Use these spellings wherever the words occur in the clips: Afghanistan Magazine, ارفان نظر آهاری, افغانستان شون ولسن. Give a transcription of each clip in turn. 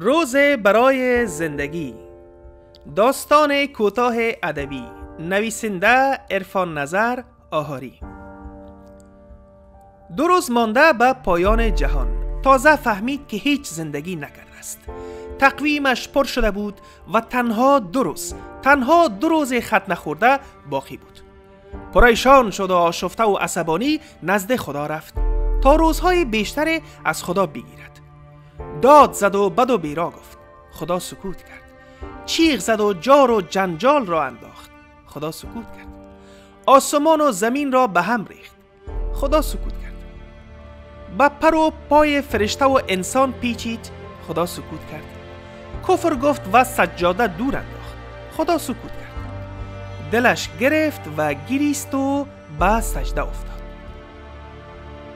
روز برای زندگی، داستان کوتاه ادبی، نویسنده ارفان نظر آهاری. دو روز مانده به پایان جهان، تازه فهمید که هیچ زندگی نکرده است. تقویمش پر شده بود و تنها دو روز ختنه خورده باقی بود. پریشان شد و آشفته و عصبانی نزد خدا رفت تا روزهای بیشتر از خدا بگیرد. داد زد و بد و بیرا گفت، خدا سکوت کرد. چیغ زد و جار و جنجال را انداخت، خدا سکوت کرد. آسمان و زمین را به هم ریخت، خدا سکوت کرد. به پر و پای فرشته و انسان پیچید، خدا سکوت کرد. کفر گفت و سجاده دور انداخت، خدا سکوت کرد. دلش گرفت و گریست و به سجده افتاد.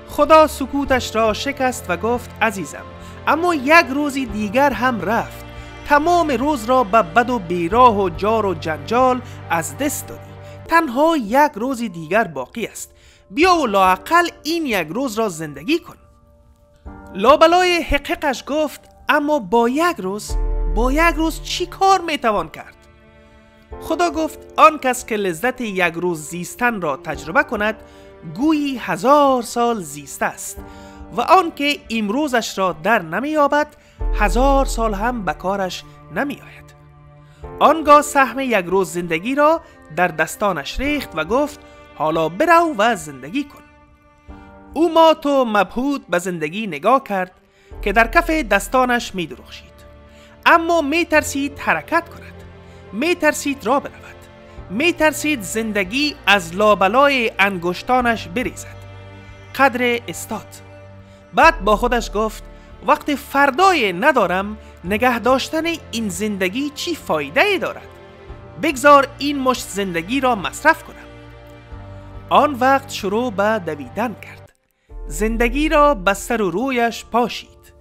خدا سکوتش را شکست و گفت، عزیزم، اما یک روزی دیگر هم رفت. تمام روز را به بد و بیراه و جار و جنجال از دست دادی. تنها یک روزی دیگر باقی است. بیا و لااقل این یک روز را زندگی کن. لابلای حقیقش گفت، اما با یک روز چی کار میتوان کرد؟ خدا گفت، آن کس که لذت یک روز زیستن را تجربه کند گویی 1000 سال زیسته است، و آن که امروزش را در نمی‌یابد 1000 سال هم به کارش نمی‌آید. آنگاه سهم یک روز زندگی را در دستانش ریخت و گفت، حالا برو و زندگی کن. او مات و مبهوت به زندگی نگاه کرد که در کف دستانش می درخشید. اما می ترسید حرکت کند، می ترسید را برود، می ترسید زندگی از لابلای انگشتانش بریزد. قدر استاد. بعد با خودش گفت، وقت فردای ندارم، نگه داشتن این زندگی چی فایده دارد؟ بگذار این مشت زندگی را مصرف کنم. آن وقت شروع به دویدن کرد. زندگی را به سر و رویش پاشید،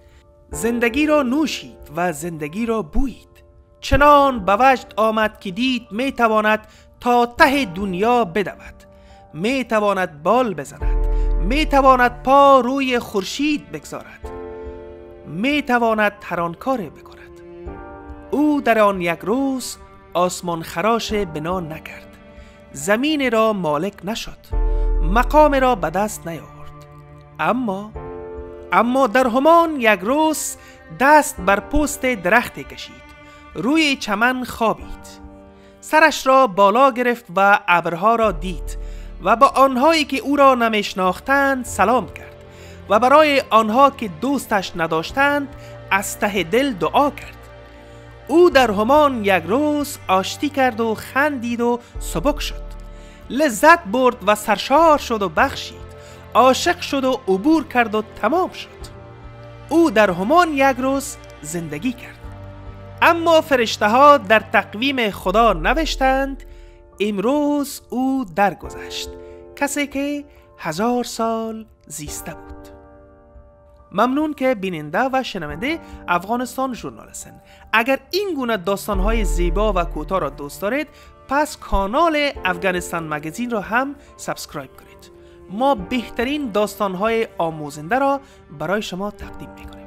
زندگی را نوشید و زندگی را بویید. چنان به وجد آمد که دید میتواند تا ته دنیا بدود، میتواند بال بزند، میتواند پا روی خورشید بگذارد، میتواند ترانکار بکند. او در آن یک روز آسمان خراش بنا نکرد، زمین را مالک نشد، مقام را به دست نیاورد. اما در همان یک روز دست بر پوست درخت کشید، روی چمن خوابید، سرش را بالا گرفت و ابرها را دید و با آنهایی که او را نمیشناختند سلام کرد و برای آنها که دوستش نداشتند از ته دل دعا کرد. او در همان یک روز آشتی کرد و خندید و سبک شد، لذت برد و سرشار شد و بخشید، عاشق شد و عبور کرد و تمام شد. او در همان یک روز زندگی کرد. اما فرشته ها در تقویم خدا نوشتند، امروز او درگذشت، کسی که 1000 سال زیسته بود. ممنون که بیننده و شنونده افغانستان شون ولسن. اگر این گونه داستان‌های زیبا و کوتاه را دوست دارید، پس کانال افغانستان مگزین را هم سابسکرایب کنید. ما بهترین داستان‌های آموزنده را برای شما تقدیم می‌کنیم.